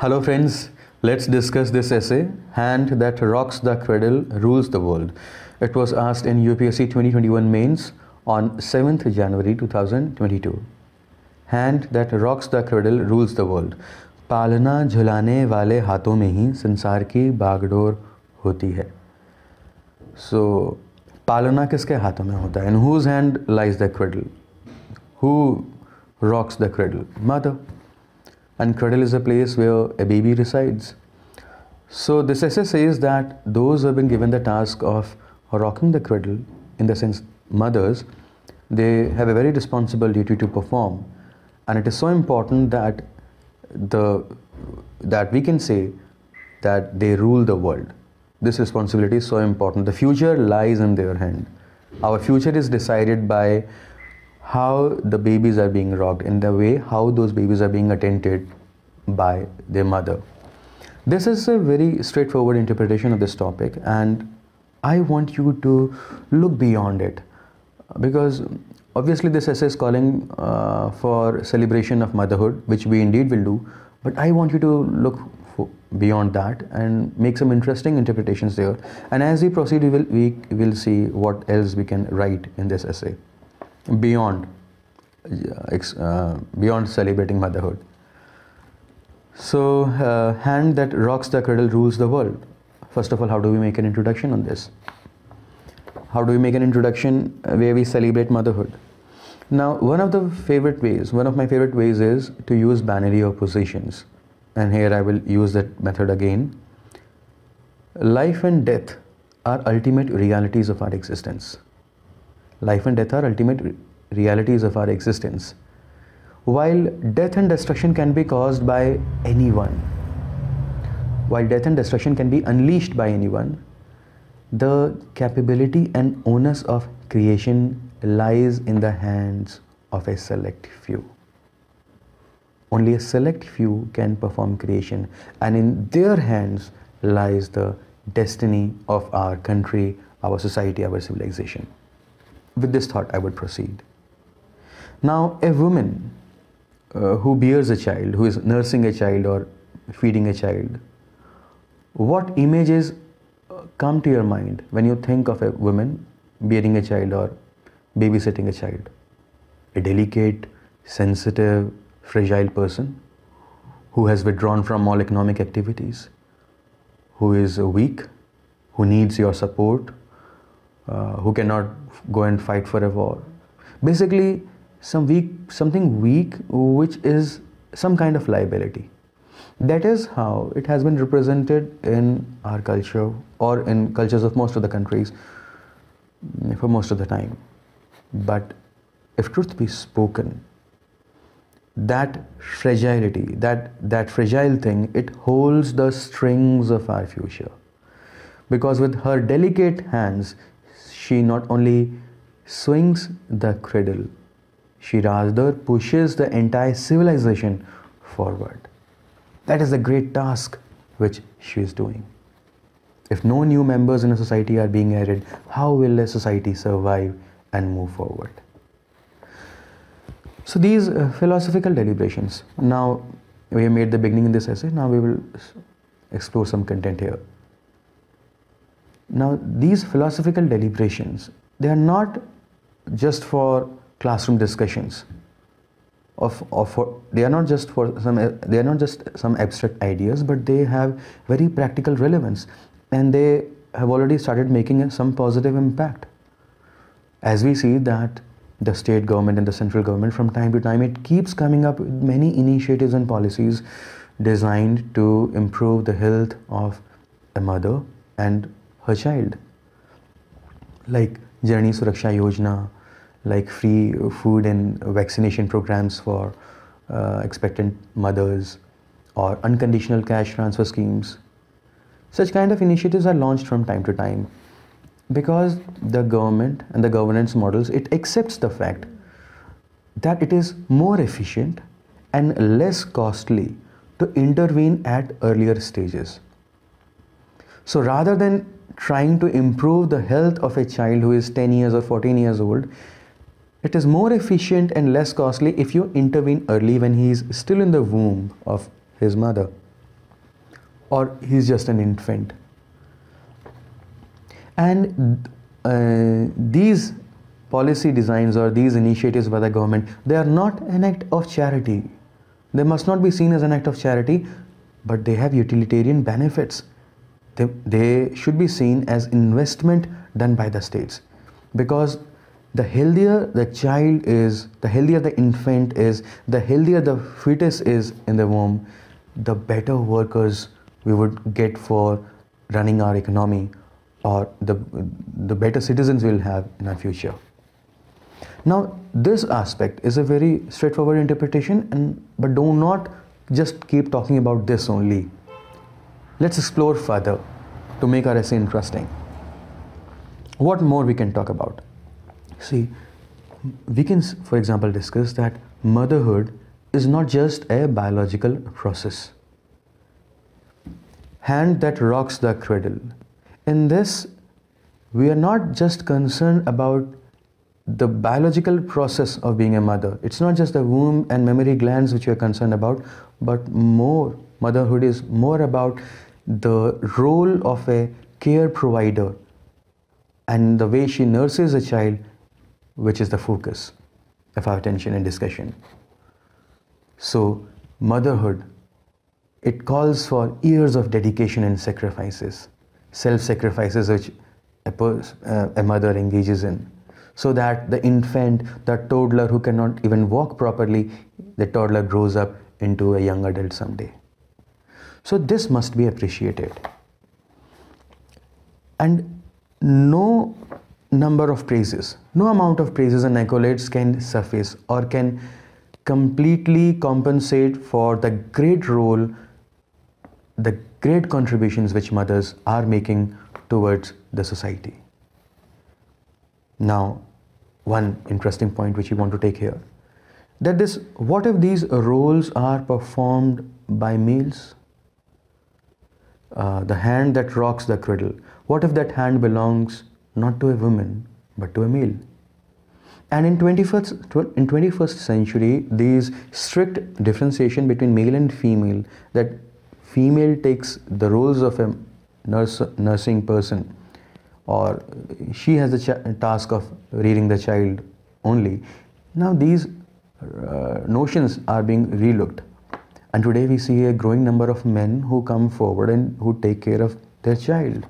Hello friends, let's discuss this essay, Hand That Rocks the Cradle Rules the World. It was asked in UPSC 2021 mains on 7th January 2022. Hand that rocks the cradle rules the world. पालना झुलाने वाले हाथों में ही संसार की बागडोर होती है. So, पालना किसके हाथों में होता है? In whose hand lies the cradle? Who rocks the cradle? Mother. And cradle is a place where a baby resides. So this essay says that those who have been given the task of rocking the cradle, in the sense mothers, they have a very responsible duty to perform. And it is so important that we can say that they rule the world. This responsibility is so important. The future lies in their hand. Our future is decided by how the babies are being rocked, in the way how those babies are being attended by their mother. This is a very straightforward interpretation of this topic, and I want you to look beyond it, because obviously this essay is calling for celebration of motherhood, which we indeed will do, but I want you to look beyond that and make some interesting interpretations there. And as we proceed, we will see what else we can write in this essay beyond celebrating motherhood. So, hand that rocks the cradle rules the world. First of all, how do we make an introduction on this? How do we make an introduction where we celebrate motherhood? Now, one of my favorite ways is to use binary oppositions. And here I will use that method again. Life and death are ultimate realities of our existence. Life and death are ultimate realities of our existence. While death and destruction can be caused by anyone, while death and destruction can be unleashed by anyone, the capability and onus of creation lies in the hands of a select few. Only a select few can perform creation, and in their hands lies the destiny of our country, our society, our civilization. With this thought, I would proceed. Now, a woman who bears a child, who is nursing a child or feeding a child, what images come to your mind when you think of a woman bearing a child or babysitting a child? A delicate, sensitive, fragile person who has withdrawn from all economic activities, who is weak, who needs your support, who cannot go and fight for a war. Basically, something weak, which is some kind of liability. That is how it has been represented in our culture, or in cultures of most of the countries, for most of the time. But if truth be spoken, that fragility, that fragile thing, it holds the strings of our future. Because with her delicate hands, she not only swings the cradle, she rather pushes the entire civilization forward. That is the great task which she is doing. If no new members in a society are being added, how will a society survive and move forward? So these philosophical deliberations. Now we have made the beginning in this essay. Now we will explore some content here. Now these philosophical deliberations, they are not just for classroom discussions. They are not just some abstract ideas, but they have very practical relevance, and they have already started making some positive impact. As we see that the state government and the central government, from time to time, it keeps coming up with many initiatives and policies designed to improve the health of a mother and her child, like Janani Suraksha Yojana, like free food and vaccination programs for expectant mothers, or unconditional cash transfer schemes. Such kind of initiatives are launched from time to time because the government and the governance models, it accepts the fact that it is more efficient and less costly to intervene at earlier stages. So rather than trying to improve the health of a child who is 10 years or 14 years old, it is more efficient and less costly if you intervene early when he is still in the womb of his mother. or he's just an infant. And these policy designs or these initiatives by the government, they are not an act of charity. They must not be seen as an act of charity, but they have utilitarian benefits. They should be seen as investment done by the states, because the healthier the child is, the healthier the infant is, the healthier the fetus is in the womb, the better workers we would get for running our economy, or the better citizens we will have in our future. Now, this aspect is a very straightforward interpretation, but do not just keep talking about this only. Let's explore further to make our essay interesting. What more we can talk about? See, we can, for example, discuss that motherhood is not just a biological process. Hand that rocks the cradle. In this, we are not just concerned about the biological process of being a mother. It's not just the womb and mammary glands which we are concerned about, but more, motherhood is more about the role of a care provider and the way she nurses a child, which is the focus of our attention and discussion. So, motherhood, it calls for years of dedication and sacrifices, self-sacrifices which a mother engages in, so that the infant, the toddler who cannot even walk properly, the toddler grows up into a young adult someday. So this must be appreciated. And no number of praises, no amount of praises and accolades can suffice or can completely compensate for the great role, the great contributions which mothers are making towards the society. Now, one interesting point which we want to take here, that this, what if these roles are performed by males? The hand that rocks the cradle, what if that hand belongs not to a woman but to a male? And in 21st century, these strict differentiation between male and female, that female takes the roles of a nursing person, or she has the task of rearing the child only. Now these notions are being relooked. And today we see a growing number of men who come forward and who take care of their child.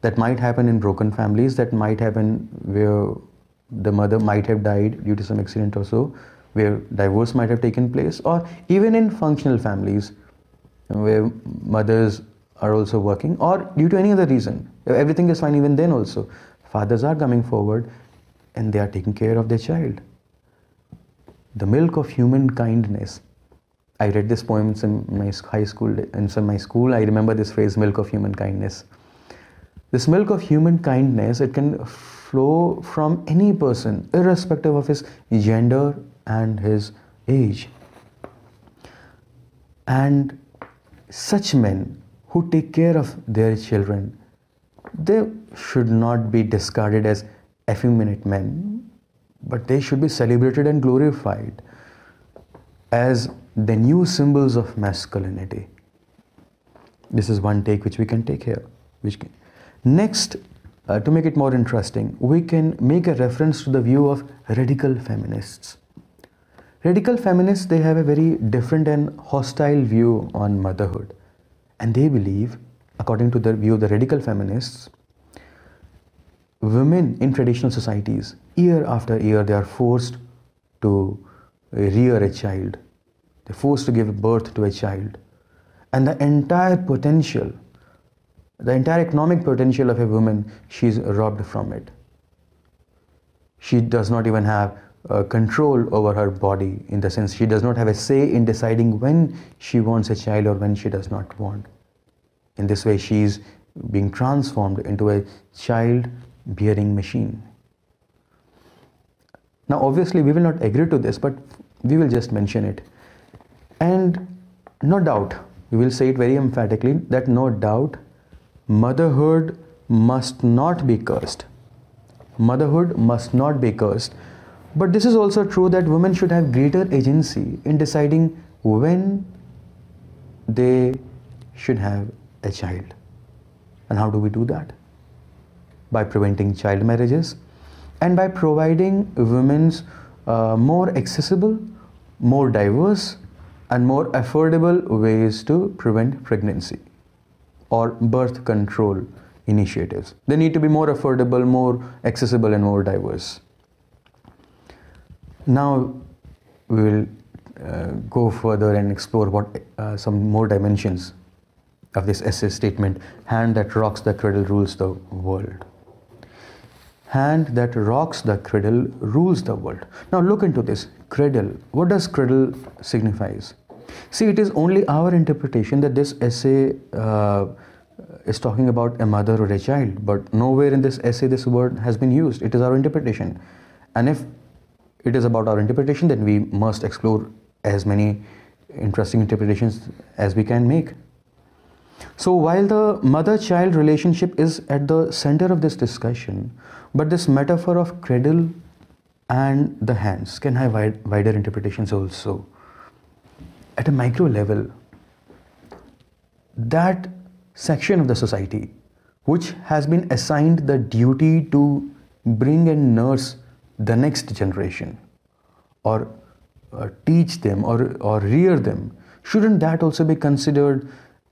That might happen in broken families, that might happen where the mother might have died due to some accident or so, where divorce might have taken place, or even in functional families where mothers are also working, or due to any other reason. Everything is fine even then also. Fathers are coming forward and they are taking care of their child. The milk of human kindness. I read this poem in my high school, I remember this phrase, milk of human kindness. This milk of human kindness, it can flow from any person, irrespective of his gender and his age. And such men who take care of their children, they should not be discarded as effeminate men, but they should be celebrated and glorified as the new symbols of masculinity. This is one take which we can take here. Next, to make it more interesting, we can make a reference to the view of radical feminists. Radical feminists, they have a very different and hostile view on motherhood. And they believe, according to the view of the radical feminists, women in traditional societies, year after year, they are forced to rear a child. They're forced to give birth to a child, and the entire potential, the entire economic potential of a woman, she's robbed from it. She does not even have control over her body, in the sense she does not have a say in deciding when she wants a child or when she does not want. In this way, she's being transformed into a child-bearing machine. Now, obviously, we will not agree to this, but we will just mention it. And no doubt, we will say it very emphatically, that no doubt, motherhood must not be cursed. Motherhood must not be cursed. But this is also true that women should have greater agency in deciding when they should have a child. And how do we do that? By preventing child marriages and by providing women's more accessible, more diverse and more affordable ways to prevent pregnancy or birth control initiatives. They need to be more affordable, more accessible and more diverse. Now we will go further and explore what some more dimensions of this essay statement. Hand that rocks the cradle rules the world. Hand that rocks the cradle rules the world. Now look into this. Cradle. What does cradle signifies? See, it is only our interpretation that this essay is talking about a mother or a child, but nowhere in this essay this word has been used. It is our interpretation, and if it is about our interpretation, then we must explore as many interesting interpretations as we can make. So while the mother-child relationship is at the center of this discussion, but this metaphor of cradle and the hands can have wider interpretations also. At a micro level, that section of the society which has been assigned the duty to bring and nurse the next generation or teach them or rear them, shouldn't that also be considered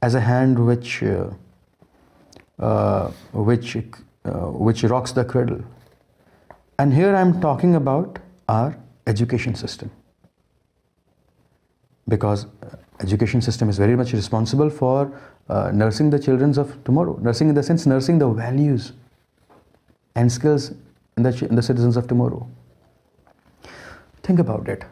as a hand which rocks the cradle? And here I am talking about our education system, because education system is very much responsible for nursing the children of tomorrow, nursing in the sense nursing the values and skills in the citizens of tomorrow. Think about it.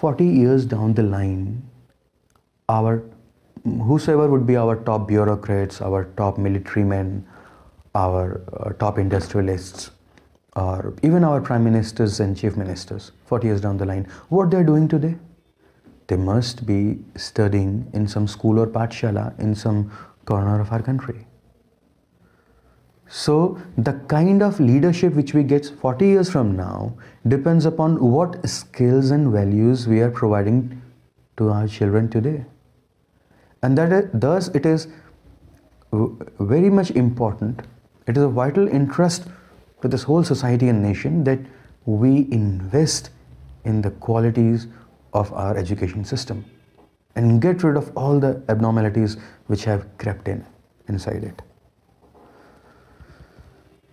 40 years down the line, whosoever would be our top bureaucrats, our top military men, our top industrialists, or even our prime ministers and chief ministers, 40 years down the line, what they are doing today? They must be studying in some school or pathshala in some corner of our country. So the kind of leadership which we get 40 years from now depends upon what skills and values we are providing to our children today. And thus it is very much important, it is a vital interest to this whole society and nation that we invest in the qualities of our education system and get rid of all the abnormalities which have crept in inside it.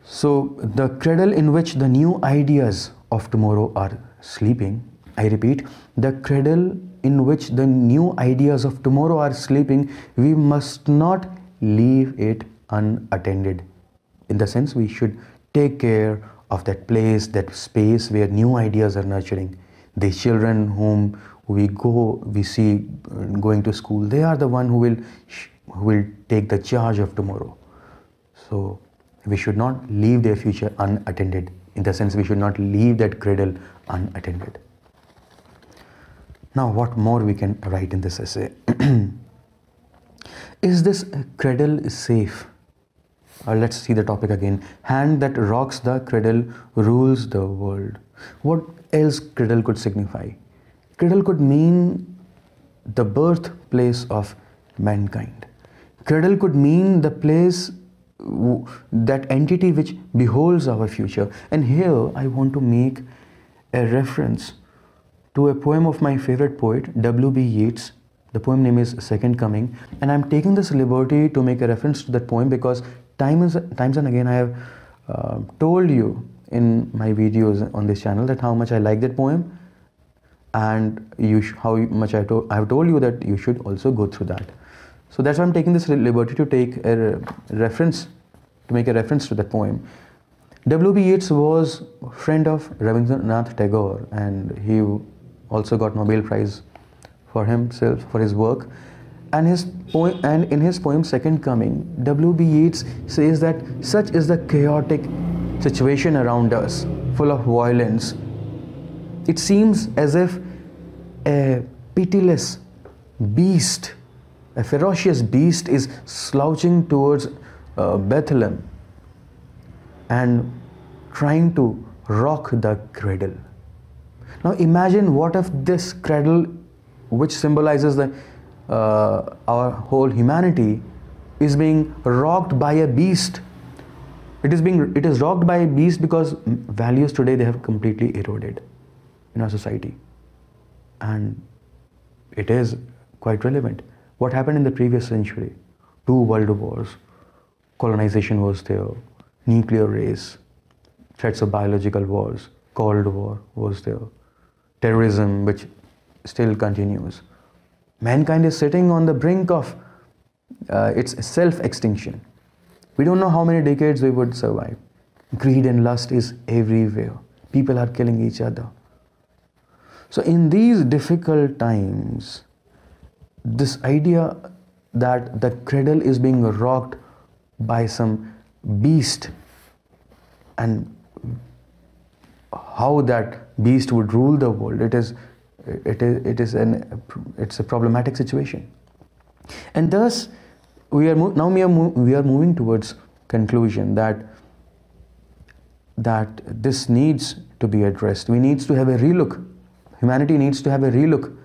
So the cradle in which the new ideas of tomorrow are sleeping, I repeat, the cradle in which the new ideas of tomorrow are sleeping, we must not leave it unattended. In the sense, we should take care of that place, that space where new ideas are nurturing. The children whom we see going to school, they are the one who will take the charge of tomorrow. So we should not leave their future unattended. In the sense, we should not leave that cradle unattended. Now, what more we can write in this essay? Is this cradle safe? Let's see the topic again. Hand that rocks the cradle rules the world. What else cradle could signify? Cradle could mean the birthplace of mankind. Cradle could mean the place, that entity which beholds our future. And here I want to make a reference to a poem of my favorite poet, W.B. Yeats. The poem name is Second Coming, and I'm taking this liberty to make a reference to that poem because times and again I have told you in my videos on this channel that how much I like that poem, and how much I have told you that you should also go through that. So that's why I'm taking this liberty to make a reference to that poem. W.B. Yeats was a friend of Rabindranath Tagore, and he also got Nobel Prize for himself for his work. And in his poem Second Coming, W.B. Yeats says that such is the chaotic situation around us, full of violence. It seems as if a pitiless beast, a ferocious beast, is slouching towards Bethlehem and trying to rock the cradle. Now imagine, what if this cradle, which symbolizes the our whole humanity is being rocked by a beast. It is rocked by a beast because values today, they have completely eroded in our society, and it is quite relevant. What happened in the previous century? 2 world wars, colonization was there, nuclear race, threats of biological wars, Cold War was there, terrorism which still continues. Mankind is sitting on the brink of its self-extinction. We don't know how many decades we would survive. Greed and lust is everywhere. People are killing each other. So in these difficult times, this idea that the cradle is being rocked by some beast and how that beast would rule the world, it's a problematic situation. And thus, we are moving towards conclusion that this needs to be addressed. We need to have a relook. Humanity needs to have a relook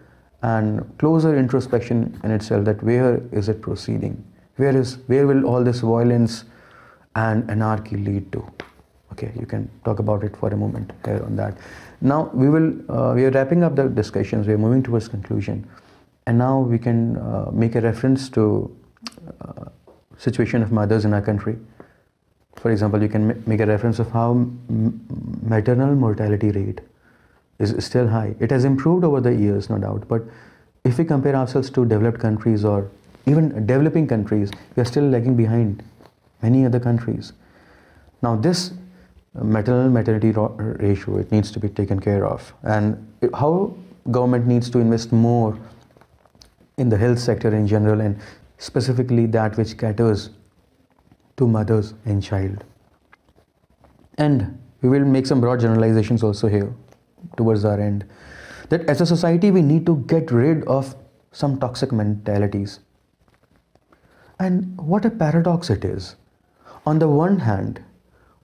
and closer introspection in itself, that where is it proceeding? Where will all this violence and anarchy lead to? Okay, you can talk about it for a moment here on that. Now we are wrapping up the discussions. We are moving towards conclusion, and now we can make a reference to situation of mothers in our country. For example, you can make a reference of how maternal mortality rate is still high. It has improved over the years, no doubt, but if we compare ourselves to developed countries or even developing countries, we are still lagging behind many other countries. Now this maternal mortality ratio, it needs to be taken care of, and how government needs to invest more in the health sector in general, and specifically that which caters to mothers and child. And we will make some broad generalizations also here towards our end, that as a society we need to get rid of some toxic mentalities. And what a paradox it is. On the one hand,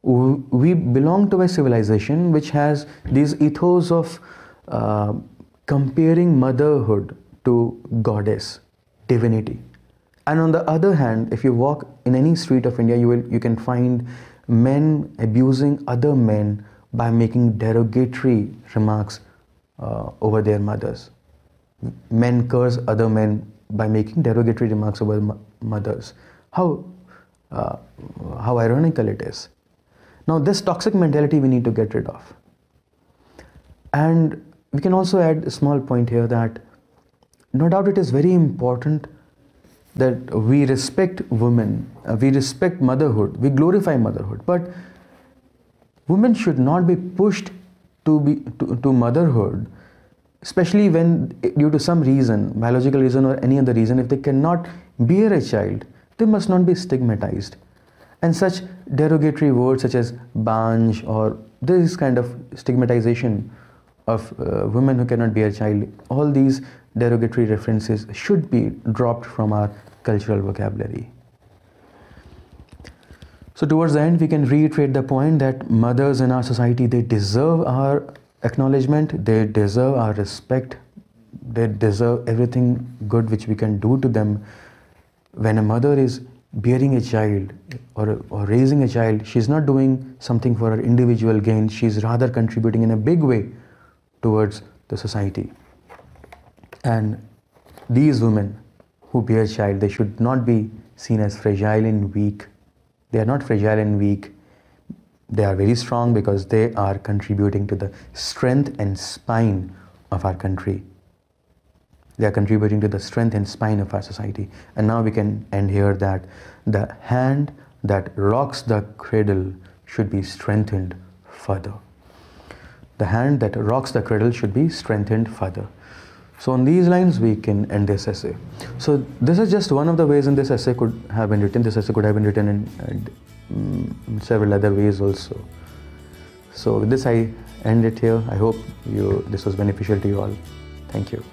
we belong to a civilization which has these ethos of comparing motherhood to goddess, divinity. And on the other hand, if you walk in any street of India, you can find men abusing other men by making derogatory remarks over their mothers. Men curse other men by making derogatory remarks over mothers. How ironical it is. Now this toxic mentality we need to get rid of. And we can also add a small point here that no doubt it is very important that we respect women, we respect motherhood, we glorify motherhood, but women should not be pushed to motherhood, especially when, due to some reason, biological reason or any other reason, if they cannot bear a child, they must not be stigmatized. And such derogatory words such as banj or this kind of stigmatization of women who cannot bear a child, all these derogatory references should be dropped from our cultural vocabulary. So towards the end, we can reiterate the point that mothers in our society, they deserve our acknowledgement, they deserve our respect, they deserve everything good which we can do to them. When a mother is bearing a child or raising a child, she's not doing something for her individual gain, she's rather contributing in a big way towards the society. And these women who bear child, they should not be seen as fragile and weak. They are not fragile and weak. They are very strong because they are contributing to the strength and spine of our country. They are contributing to the strength and spine of our society. And now we can end here that the hand that rocks the cradle should be strengthened further. The hand that rocks the cradle should be strengthened further. So on these lines we can end this essay. So this is just one of the ways in this essay could have been written. This essay could have been written in several other ways also. So with this I end it here. I hope this was beneficial to you all. Thank you.